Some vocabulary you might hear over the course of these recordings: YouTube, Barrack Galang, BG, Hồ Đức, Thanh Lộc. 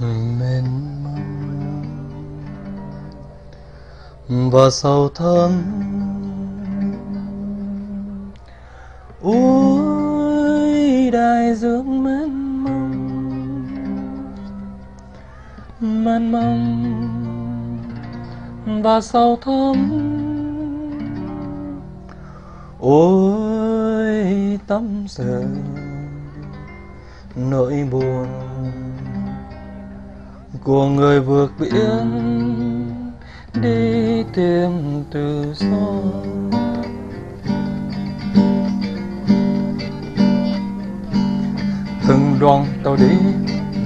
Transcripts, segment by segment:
mênh mông và sâu thẳm ôi đại dương mênh mông và sâu thẳm ôi tâm sự nỗi buồn của người vượt biển đi tìm tự do. Từng đoàn tàu đi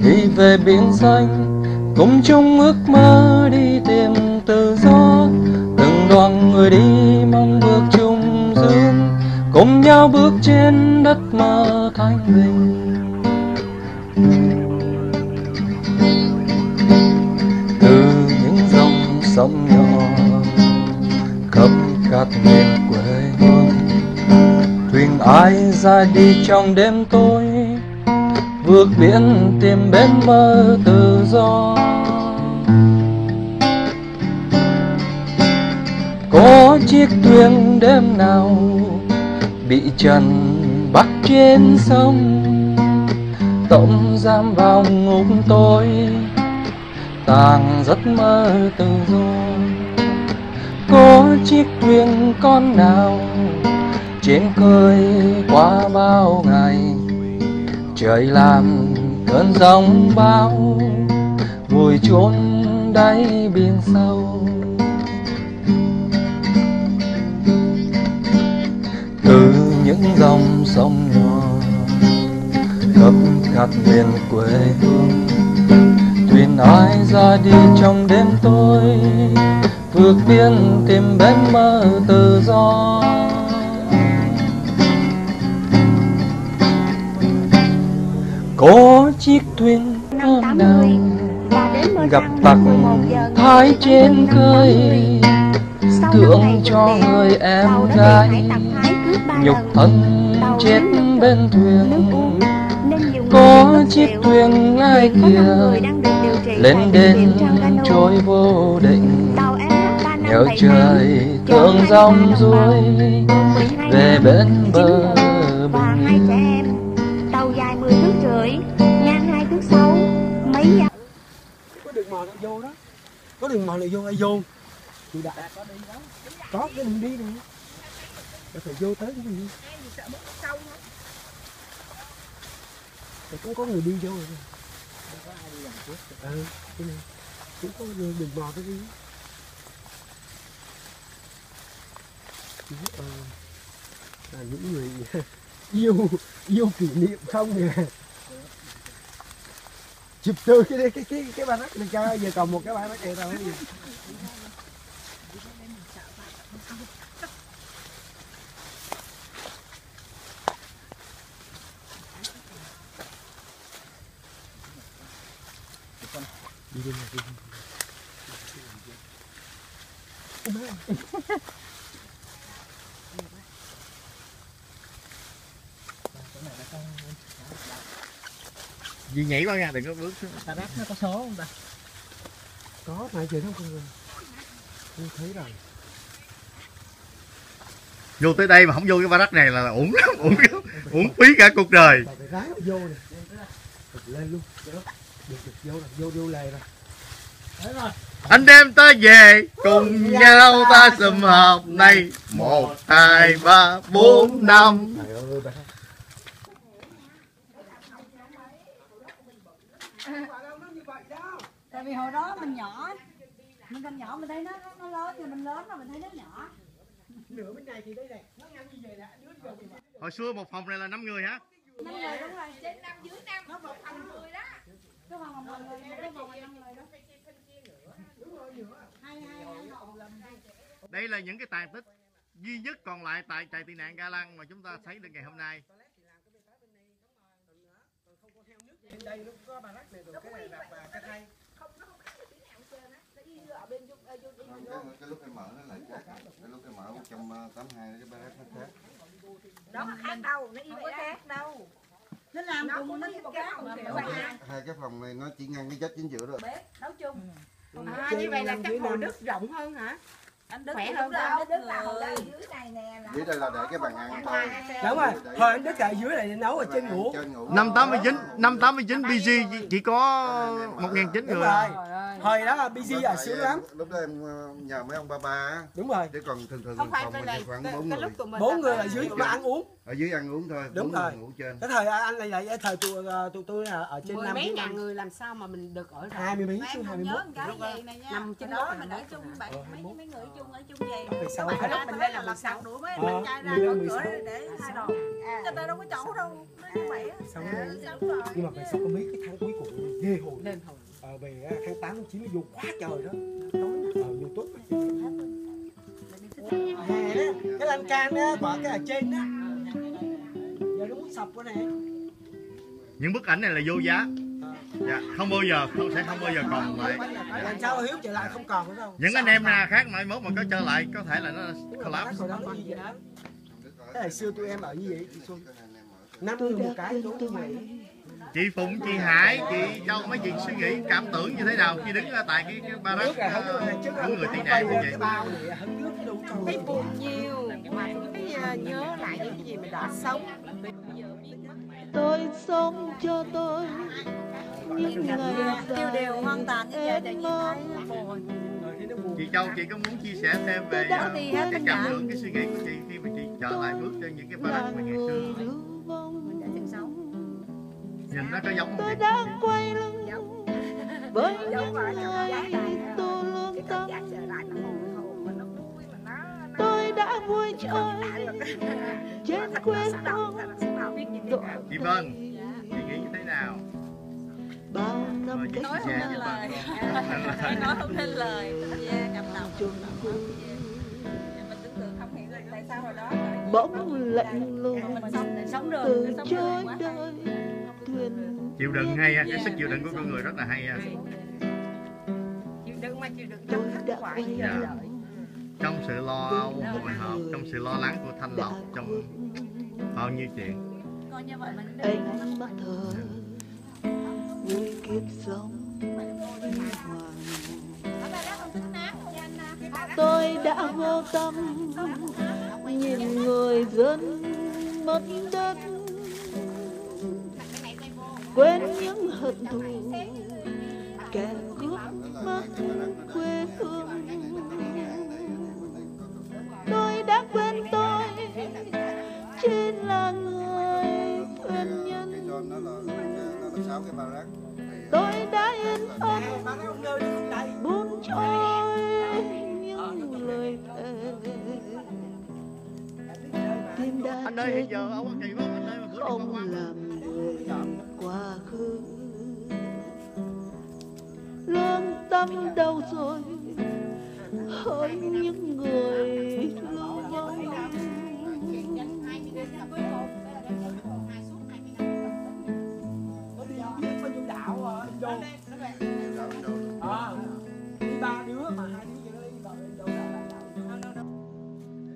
đi về biển xanh cùng chung ước mơ đi tìm tự do. Từng đoàn người đi mong bước chung dương cùng nhau bước trên đất mơ thanh bình. Từ những dòng sông nhỏ khắp các miền quê hương, thuyền ai ra đi trong đêm tối vượt biển tìm bến bờ tự do. Có chiếc thuyền đêm nào bị trần bắt trên sông, tổng giam vào ngục tối tàng giấc mơ tự do. Có chiếc thuyền con nào trên khơi qua bao ngày, trời làm cơn giông bão vùi chôn đáy biển sâu. Từ những dòng sông nhỏ khắp khát miền quê hương, thuyền ai ra đi trong đêm tối vượt biên tìm bến mơ tự do. Có chiếc thuyền ôm nào gặp tặc thái trên khơi, thương cho người em gái nhục thân chết bên thuyền. Có chiếc thuyền ai kia lên đên trôi vô định, nhớ trời thương dòng ruôi về bên bờ. Vô đó. Có đường mòn này vô ai vô. Chị Đạt có đi đó. Có cái đường đi này. Để phải vô tới cái gì. Em thì sợ bước sâu hả? Thì cũng có người đi vô rồi. Không có ai đi làm trước. Ừ, cái này. Cũng có đường mòn cái gì. Là những người yêu kỷ niệm không nè. Chụp từ cái ba nách này cho giờ còn một cái ba nách này tao gì. Đi đi. Dì nhảy qua nha, đừng có bước ta rác nó có số không ta? Có, mà trời không con người. Tôi thấy rồi. Vô tới đây mà không vô cái barrack này là uổng lắm, uổng phí cả cuộc đời. Tại rác vô nè. Lên luôn, được vô rồi, vô lề rồi. Đấy rồi. Anh em ta về, cùng nhau ta sum họp này. 1, 2, 3, 4, 5. Tại vì hồi đó mình nhỏ, mình còn nhỏ mình thấy nó lớn, rồi mình lớn mà mình thấy nó nhỏ. Nửa bên này thì đây này, nó ngang như vậy đã. Hồi xưa một phòng này là 5 người hả? 5 người đúng rồi, trên 5 dưới 5, nó một phòng người đó. Cái phòng một người, cái phòng 5 người đó. Đúng rồi, nữa. Đây là những cái tàn tích duy nhất còn lại tại trại tị nạn Ga Lăng mà chúng ta thấy được ngày hôm nay. Đây nó có barrack này rồi, cái này là cái hay. Cái lúc em mở nó lại khác, cái lúc em mở 182 cái barrack nó khác. Đó mà khác đâu, nó y vậy khác đâu. Nó là Nam cũng nó hai cái phòng này nó chỉ ngăn cái vách chính giữa thôi. Nói chung. À, như vậy là chắc Hồ Đức rộng hơn hả? Anh Đức khỏe hơn đâu. Đức là Hồ Đức dưới này nè. Dưới đây là để cái bàn ăn thôi. Đúng rồi. Thôi anh Đức ở dưới này nấu ở trên ngủ. 589 BG chỉ có 1.900 người. Hồi đó BG là sướng lắm. Lúc đó em nhờ mấy ông ba ba. Đúng rồi. Chứ còn thường phòng mình khoảng 4 người. 4 người ở dưới mà ăn uống. Ở dưới ăn uống thôi. Đúng rồi. Ngủ trên. Cái thời anh này lại thời tụi tôi ở trên 5 mấy ngàn người làm sao mà mình được ở 20 mấy xuống 21. Nằm trên đó mình ở chung mấy người chung ở chung vậy. Các bạn lúc mình lên là lật sạc đuổi mấy bạn trai ra mở cửa để hai đồ. Người ta đâu có chỗ đâu. Nó như vậy. Nhưng mà về sau có mấy cái tháng cuối cùng ghê hồn. Về tháng 8 tháng 9 nó vô quá trời đó. Tối YouTube. Cái lan can đó, bỏ cái ở trên đó. Giờ nó muốn sập cái này. Những bức ảnh này là vô giá. Dạ, không bao giờ còn lại. Lần sau Hiếu trở lại không còn nữa đâu. Những anh em nào khác mai mốt mà có trở lại có thể là nó collab. Cái này xưa tụi em ở như vậy chị Xuân. 50 một cái chỗ này. Chị Phụng, chị Hải, chị đâu mấy chị suy nghĩ cảm tưởng như thế nào khi đứng tại cái barrack của người tị nạn như vậy. Thấy buồn nhiều mà cái nhớ lại những gì mình đã sống. Tôi sống cho tôi những ngày đều hoang tàn như vậy tự nhiên thấy buồn. Chị Châu, chị có muốn chia sẻ thêm về cái cảm tưởng, cái suy nghĩ của chị khi mà chị trở lại bước trên những cái barrack ngày xưa? Mình đã từng sống. Nhìn nó có giống không vậy? Giống. Với những người tôi luôn tâm. Tôi đã vui chơi trên quê hương. Chị Vân, chị nghĩ như thế nào? Nói không nên lời. Nói không nên lời. Cảm động. Mình tưởng tượng không hiểu là tại sao hồi đó. Bỗng lạnh lùng từ chơi đời. Chịu đựng hay, cái sức chịu đựng của con người rất là hay. Chịu đựng mà chịu đựng trong khắc khoải. Trong sự lo âu, hồi hộp, trong sự lo lắng của Thanh Lộc, trong bao nhiêu chuyện. Anh mắt thở như kiếp sống như hoàng. Tôi đã vô tâm nhìn người dân mất đất, quên những hận thù kẻ cướp mất quê hương. Tôi đã quên tôi chính là người thân nhân. Tôi đã yên tâm buông trôi những lời thề. Tim đã chết không làm người quá khứ. Lương tâm đâu rồi hỡi những người lưu vong.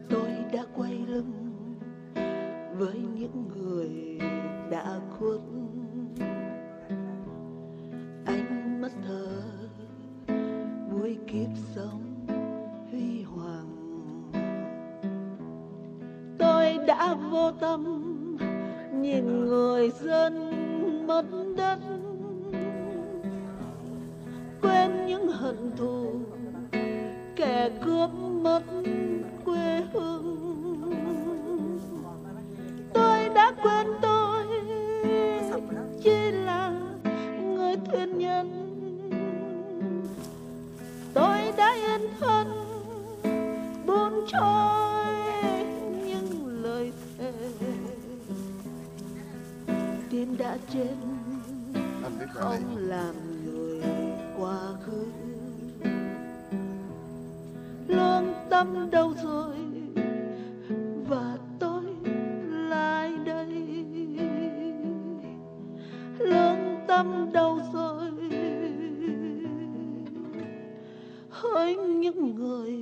Tôi đã quay lưng với những người đã khuất. Anh mất thở vui kiếp sống huy hoàng. Tôi đã vô tâm nhìn người dân mất đất, quên những hận thù kẻ cướp mất quê hương. Tôi đã quên tôi chỉ là người thuyền nhân. Tôi đã yên thân buông trôi những lời thề. Tim đã chết không làm người quá khứ. Lương tâm đâu rồi và tôi lại đây. Lương tâm đâu rồi hỡi những người